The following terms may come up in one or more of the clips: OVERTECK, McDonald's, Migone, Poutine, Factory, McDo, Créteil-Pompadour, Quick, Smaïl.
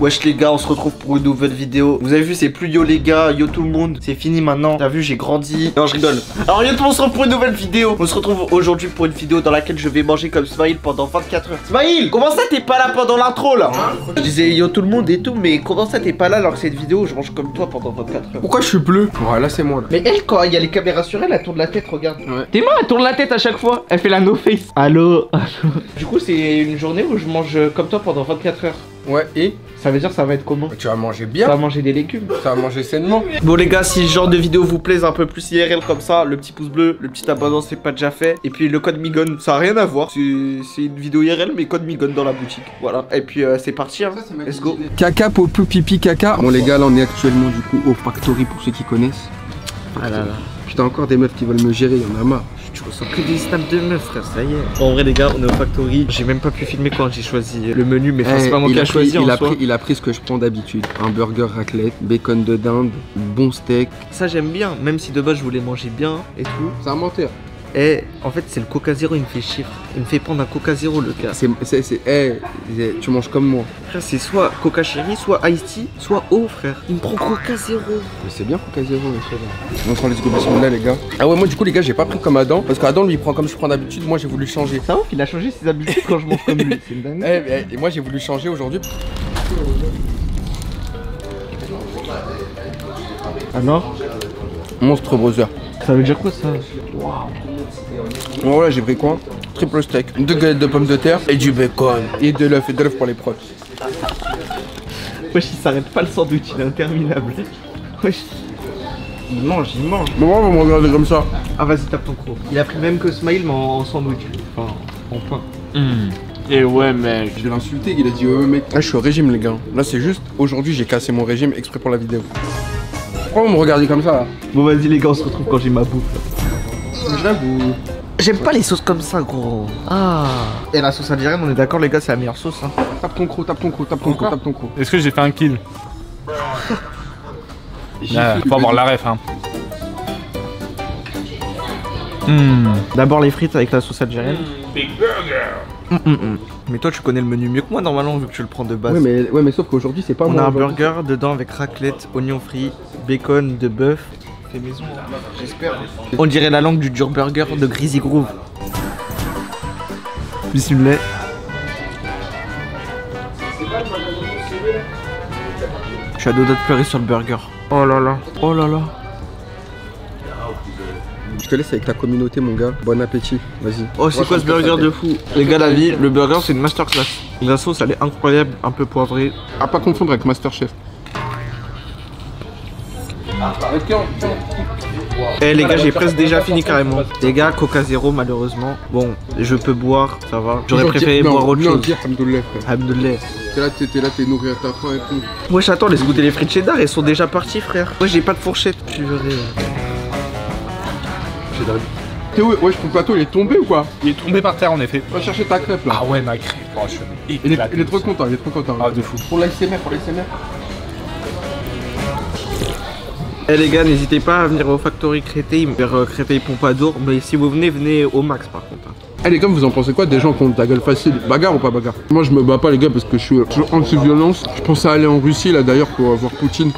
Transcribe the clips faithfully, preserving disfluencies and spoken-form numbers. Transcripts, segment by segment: Wesh les gars, on se retrouve pour une nouvelle vidéo. Vous avez vu, c'est plus yo les gars, yo tout le monde. C'est fini maintenant, t'as vu, j'ai grandi. Non, je rigole. Alors yo tout le monde, on se retrouve pour une nouvelle vidéo. On se retrouve aujourd'hui pour une vidéo dans laquelle je vais manger comme Smaïl pendant vingt-quatre heures. Smaïl, comment ça t'es pas là pendant l'intro là hein? Je disais yo tout le monde et tout, mais comment ça t'es pas là alors que cette vidéo je mange comme toi pendant vingt-quatre heures? Pourquoi je suis bleu? Voilà, c'est moi là. Mais elle, quand il y a les caméras sur elle, elle tourne la tête, regarde. Ouais. T'es moi, elle tourne la tête à chaque fois. Elle fait la no face. Allô, allô. Du coup, c'est une journée où je mange comme toi pendant vingt-quatre heures. Ouais, et ça veut dire ça va être comment? Tu vas manger bien. Tu vas manger des légumes. Tu vas manger sainement. Bon les gars, si ce genre de vidéo vous plaise un peu plus I R L comme ça, le petit pouce bleu, le petit abonnement c'est pas déjà fait. Et puis le code Migone, ça a rien à voir. C'est une vidéo I R L mais code Migone dans la boutique. Voilà. Et puis euh, c'est parti hein. Ça, let's go. Caca, popou, pipi, caca. Bon les gars, là on est actuellement du coup au Factory pour ceux qui connaissent. Ah là là. Putain, encore des meufs qui veulent me gérer, y'en a marre. Tu ressens que des snaps de meufs, frère, ça y est. En vrai, les gars, on est au Factory. J'ai même pas pu filmer quand j'ai choisi le menu, mais eh, c'est pas moi qui a choisi. Il, en a pris, il a pris ce que je prends d'habitude: un burger raclette, bacon de dinde, bon steak. Ça, j'aime bien, même si de base je voulais manger bien et tout. C'est un menteur. Eh, en fait, c'est le Coca Zéro, il me fait chiffre. Il me fait prendre un Coca Zéro, le gars. C'est, c'est, c'est, eh, tu manges comme moi. Frère, c'est soit Coca Chéri, soit Ice Tea, soit eau, frère. Il me prend Coca Zéro. Mais c'est bien Coca Zéro, frère. On prend les gobettes là, les gars. Ah ouais, moi, du coup, les gars, j'ai pas pris comme Adam. Parce qu'Adam, lui, il prend comme je prends d'habitude. Moi, j'ai voulu changer. C'est ouf, il a changé ses habitudes quand je mange comme lui. C'est une dingue. Eh, et moi, j'ai voulu changer aujourd'hui. Alors Monstre Browser. Ça veut dire quoi ça? Waouh. Voilà, j'ai pris quoi? Triple steak, deux galettes de pommes de terre et du bacon. Et de l'œuf et de l'œuf pour les prods. Wesh, il s'arrête pas le sandwich, il est interminable. Wesh. Il mange, il mange. Mais moi, on va me regarder comme ça. Ah, vas-y, tape ton croc. Il a pris même que Smaïl, mais en sandwich. Enfin, en pain. Mmh. Et ouais mec, je vais l'insulter, il a dit ouais mec. Là, je suis au régime, les gars. Là, c'est juste, aujourd'hui, j'ai cassé mon régime exprès pour la vidéo. Pourquoi vous me regardez comme ça là? Bon vas-y les gars, on se retrouve quand j'ai ma bouffe. J'avoue. J'aime pas les sauces comme ça gros. Ah. Et la sauce algérienne, on est d'accord les gars, c'est la meilleure sauce hein. Tape ton croc, tape ton croc, tape ton croc, tape ton croc. Est-ce que j'ai fait un kill? Faut avoir la ref hein. Mmh. D'abord les frites avec la sauce algérienne. Mmh, big burger. Mmh, mmh, mmh. Mais toi tu connais le menu mieux que moi normalement vu que tu le prends de base. Ouais mais, ouais, mais sauf qu'aujourd'hui c'est pas moi. On a un burger dedans avec raclette, oignon frit, bacon de bœuf. Fait maison, j'espère. On dirait la langue du dur burger de Greasy Groove. Bismillah. Je suis à deux doigts de pleurer sur le burger. Oh là là. Oh là là. Je te laisse avec la communauté mon gars, bon appétit, vas-y. Oh c'est quoi ce burger de fou? Les gars la vie, le burger c'est une masterclass. La sauce elle est incroyable, un peu poivrée. À pas confondre avec Masterchef. Eh les gars, j'ai presque déjà fini carrément. Les gars, Coca Zéro malheureusement. Bon, je peux boire, ça va. J'aurais préféré boire autre chose. Alhamdoulilah. T'es là, t'es là, t'es nourri à ta faim et tout. Wesh attends, laisse goûter les frites cheddar, elles sont déjà parties frère. Wesh j'ai pas de fourchette, tu verrais. T'es où? Wesh, ton plateau il est tombé ou quoi? Il est tombé par terre en effet. Va chercher ta crêpe là. Ah ouais ma crêpe, oh, je suis... il, est, il est trop content, il est trop content. Ah de fou. Pour l'A S M R, pour l'A S M R. Eh les gars, n'hésitez pas à venir au Factory Créteil, vers Créteil-Pompadour, mais si vous venez, venez au max par contre. Eh les gars, vous en pensez quoi des gens qui ont ta gueule facile? Bagarre ou pas bagarre? Moi je me bats pas les gars parce que je suis anti-violence. Je pensais aller en Russie là d'ailleurs pour voir Poutine.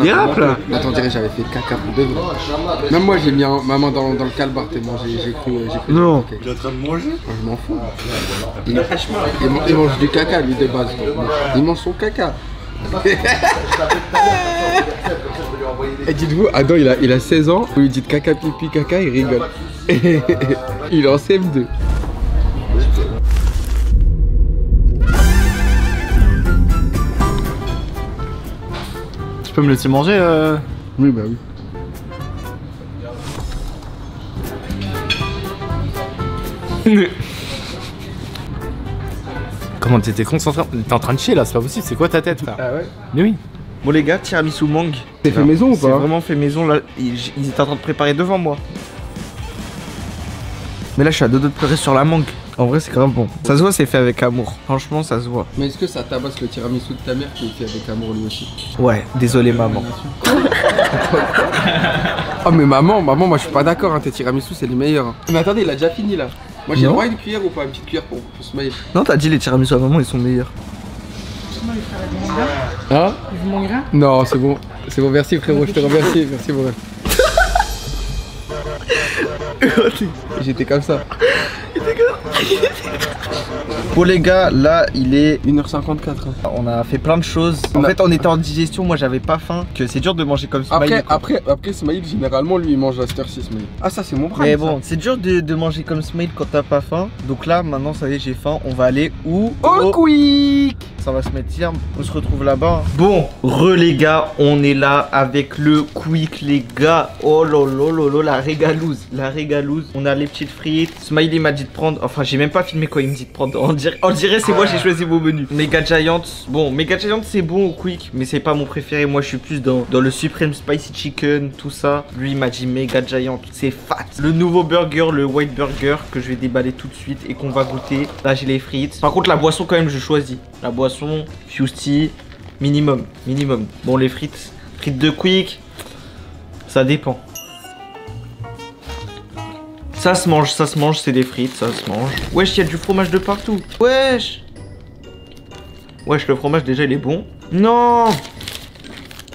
Dérape là! Attends, dirais j'avais fait caca pour deux mois. Même moi j'ai mis un, ma main dans, dans le calbar, tellement j'ai cru. Non! Okay. Il est en train de manger? Oh, je m'en fous. Il, il, il mange du caca lui de base. Il mange son caca. Et dites-vous, Adam il a, il a seize ans, vous lui dites caca pipi caca, il rigole. Il est en C M deux. Tu peux me laisser manger euh... Oui bah oui. Oui. Comment t'étais concentré? T'es en train de chier là, c'est pas possible, c'est quoi ta tête là? Ah ouais? Mais oui. Bon les gars, tiramisu mangue. C'est fait maison ou pas? C'est vraiment fait maison là, ils, ils étaient en train de préparer devant moi. Mais là je suis à deux doigts de pleurer sur la mangue. En vrai c'est quand même bon. Ça se voit c'est fait avec amour. Franchement ça se voit. Mais est-ce que ça tabasse le tiramisu de ta mère qui est fait avec amour lui aussi? Ouais, désolé maman. Oh mais maman, maman moi je suis pas d'accord hein, tes tiramisu c'est les meilleurs hein. Mais attendez, il a déjà fini là. Moi j'ai le droit à une cuillère ou pas? Une petite cuillère pour, pour se mailler. Non t'as dit les tiramisu à maman ils sont meilleurs. Hein? Tu veux mon grain? Non, c'est bon. C'est bon, merci frérot, je te remercie. Merci mon gars. J'étais comme ça. Bon les gars, là il est une heure cinquante-quatre. On a fait plein de choses. En fait on était en digestion, moi j'avais pas faim. Que c'est dur de manger comme Smaïl. Après, après, après Smaïl, généralement lui il mange à cette heure-ci. Ah ça c'est mon problème. Mais bon, c'est dur de, de manger comme Smaïl quand t'as pas faim. Donc là maintenant ça y est j'ai faim, on va aller où? Au Quick. Ça va se mettre hier, on se retrouve là-bas. Bon, re les gars, on est là avec le Quick les gars. Oh lolo lolo, la régalouse. La régalouse, on a les petites frites. Smaïl il m'a dit de prendre, enfin j'ai même pas filmé quoi il me dit de prendre. On dirait, on dirait c'est moi j'ai choisi vos menus. Mega Giant, bon Mega Giant c'est bon au Quick, mais c'est pas mon préféré. Moi je suis plus dans, dans le Supreme Spicy Chicken, tout ça. Lui il m'a dit Mega Giant, c'est fat. Le nouveau burger, le White Burger, que je vais déballer tout de suite et qu'on va goûter. Là j'ai les frites. Par contre la boisson quand même je choisis. La boisson, Fusty, minimum, minimum. Bon les frites, frites de Quick, ça dépend. Ça se mange, ça se mange, c'est des frites, ça se mange. Wesh, il y a du fromage de partout. Wesh. Wesh, le fromage déjà il est bon. Non.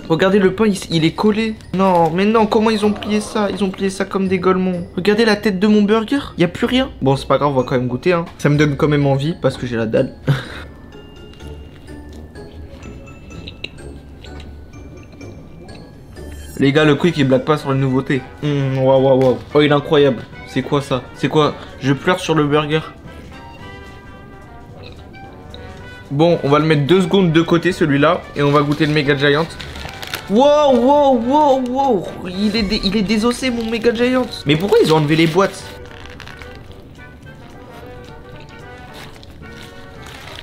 Regardez le pain, il, il est collé. Non, mais non, comment ils ont plié ça? Ils ont plié ça comme des golemons. Regardez la tête de mon burger, il n'y a plus rien. Bon, c'est pas grave, on va quand même goûter. Hein. Ça me donne quand même envie parce que j'ai la dalle. Les gars, le Quick il blague pas sur les nouveautés. Waouh, waouh, waouh. Oh, il est incroyable. C'est quoi ça? C'est quoi? Je pleure sur le burger. Bon, on va le mettre deux secondes de côté celui-là. Et on va goûter le Mega Giant. Wow, wow, wow, wow. Il est, il est désossé mon Mega Giant. Mais pourquoi ils ont enlevé les boîtes?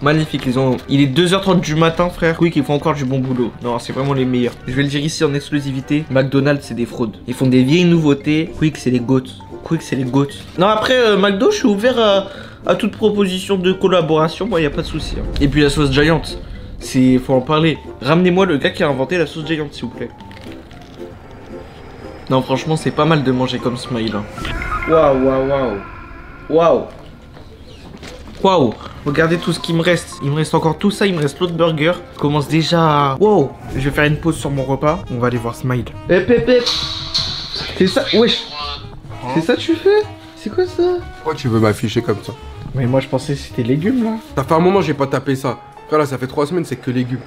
Magnifique, ils ont... il est deux heures trente du matin, frère. Quick, ils font encore du bon boulot. Non, c'est vraiment les meilleurs. Je vais le dire ici en exclusivité. McDonald's, c'est des fraudes. Ils font des vieilles nouveautés. Quick, c'est les goats. Quick, c'est les goats. Non, après, euh, McDo, je suis ouvert à, à toute proposition de collaboration. Moi, bon, il n'y a pas de souci. Hein. Et puis la sauce Giant, c'est... faut en parler. Ramenez-moi le gars qui a inventé la sauce Giant, s'il vous plaît. Non, franchement, c'est pas mal de manger comme Smaïl. Waouh, waouh, waouh. Waouh. Waouh. Regardez tout ce qui me reste. Il me reste encore tout ça, il me reste l'autre burger. Je commence déjà à... Wow. Je vais faire une pause sur mon repas. On va aller voir Smaïl. Hé, hé, hé. C'est ça, wesh. C'est ça que tu fais? C'est quoi ça? Pourquoi tu veux m'afficher comme ça? Mais moi je pensais que c'était légumes là. Ça fait un moment que j'ai pas tapé ça. Frère là ça fait trois semaines c'est que légumes.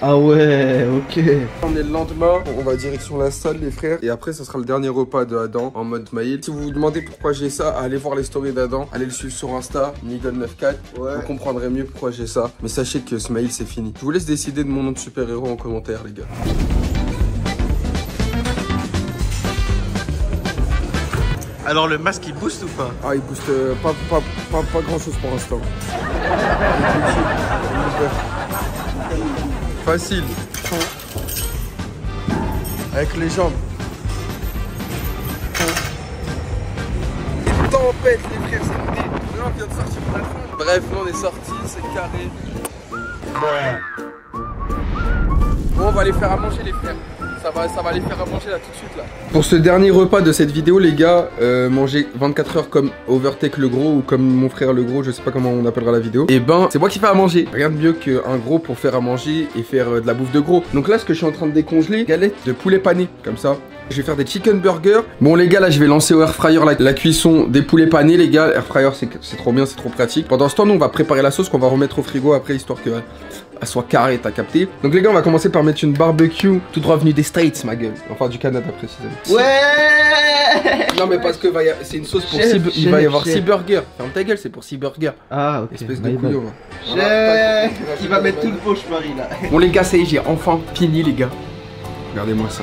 Ah ouais, ok. On est le lendemain, on va direction la salle les frères. Et après ça sera le dernier repas de Adam en mode Smaïl. Si vous vous demandez pourquoi j'ai ça, allez voir les stories d'Adam. Allez le suivre sur Insta, niggle quatre-vingt-quatorze, ouais. Vous comprendrez mieux pourquoi j'ai ça. Mais sachez que Smaïl c'est fini. Je vous laisse décider de mon nom de super-héros en commentaire les gars. Alors le masque il booste ou pas? Ah il booste euh, pas, pas, pas, pas grand chose pour l'instant. Facile. Avec les jambes. Les tempêtes, les frères, c'est une idée. Là, on vient de sortir de la fin. Bref, là, on est sorti, c'est carré. Bon, on va aller faire à manger, les frères. Ça va, ça va les faire à manger là tout de suite là. Pour ce dernier repas de cette vidéo les gars, euh, manger vingt-quatre heures comme Overtake le gros ou comme mon frère le gros, je sais pas comment on appellera la vidéo. Et ben c'est moi qui fais à manger. Rien de mieux qu'un gros pour faire à manger et faire euh, de la bouffe de gros. Donc là ce que je suis en train de décongeler, galette de poulet pané comme ça. Je vais faire des chicken burgers. Bon les gars là je vais lancer au air fryer la, la cuisson des poulets panés les gars. Air fryer c'est trop bien, c'est trop pratique. Pendant ce temps nous on va préparer la sauce qu'on va remettre au frigo après histoire que... elle soit carrée, t'as capté. Donc les gars on va commencer par mettre une barbecue tout droit venue des States ma gueule. Enfin du Canada précisément. Ouais. Non mais parce que a... c'est une sauce pour six... il va y avoir six burgers. Ferme ta gueule c'est pour six burgers. Ah ok. Espèce de couillon. Voilà, il va mettre tout le poche Marie là. Bon les gars ça y est j'ai enfin fini les gars. Regardez-moi ça.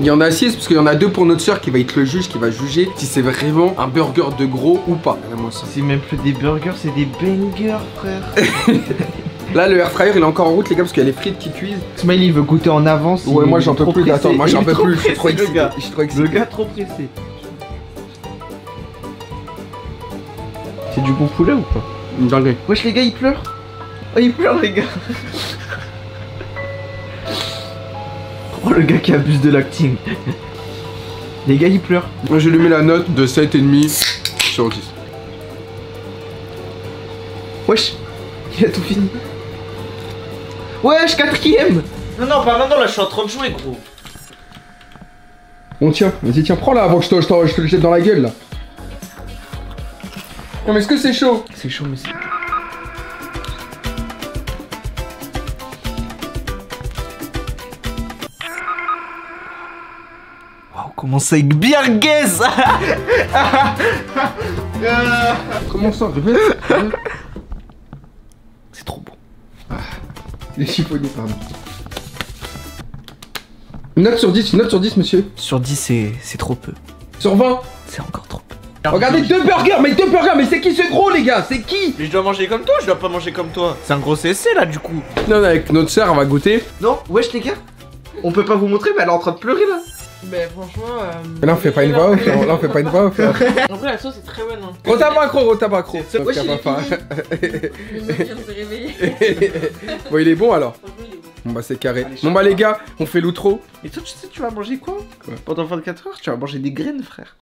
Il y en a six parce qu'il y en a deux pour notre soeur qui va être le juge, qui va juger si c'est vraiment un burger de gros ou pas. C'est même plus des burgers, c'est des bangers frère. Là le air fryer il est encore en route les gars parce qu'il y a les frites qui cuisent. Smaïl il veut goûter en avance. Ouais moi j'en peux plus, attends, moi j'en peux plus, je suis trop excité. Je suis trop excité. Le gars trop pressé. C'est du bon poulet ou pas? Une dinguerie. Wesh les gars ils pleurent. Oh ils pleurent les gars. Oh le gars qui abuse de l'acting. Les gars ils pleurent. Moi je lui mets la note de sept virgule cinq sur dix. Wesh. Il a tout fini. Wesh, quatrième. Non, non, pas maintenant, là, je suis en train de jouer, gros. Bon, tiens, vas-y, tiens, prends-la avant que je te, je, te, je te le jette dans la gueule, là. Non, mais est-ce que c'est chaud? C'est chaud, mais c'est... Waouh, commence avec Birguez. Comment ça, Birguez? C'est trop beau. Ah, les chiffonniers, pardon. Une note sur dix, une note sur dix, monsieur. Sur dix, c'est trop peu. Sur vingt, c'est encore trop peu. Regardez, deux burgers, mais deux burgers, mais c'est qui ce gros, les gars? C'est qui? Mais je dois manger comme toi, je dois pas manger comme toi. C'est un gros essai, là, du coup. Non, mais avec notre sœur, on va goûter. Non, wesh, les gars, on peut pas vous montrer, mais elle est en train de pleurer, là. Mais franchement... Euh... Mais là, on fait pas une voix off, là, on fait pas une voix off. En vrai, la sauce est très bonne, hein. Retape accro, retape accro. Wesh, il est fini. Bon, il est bon, alors. Bon bah c'est carré. Allez, bon bah les gars, on fait l'outro. Et toi tu sais tu vas manger quoi, quoi? Pendant vingt-quatre heures tu vas manger des graines frère.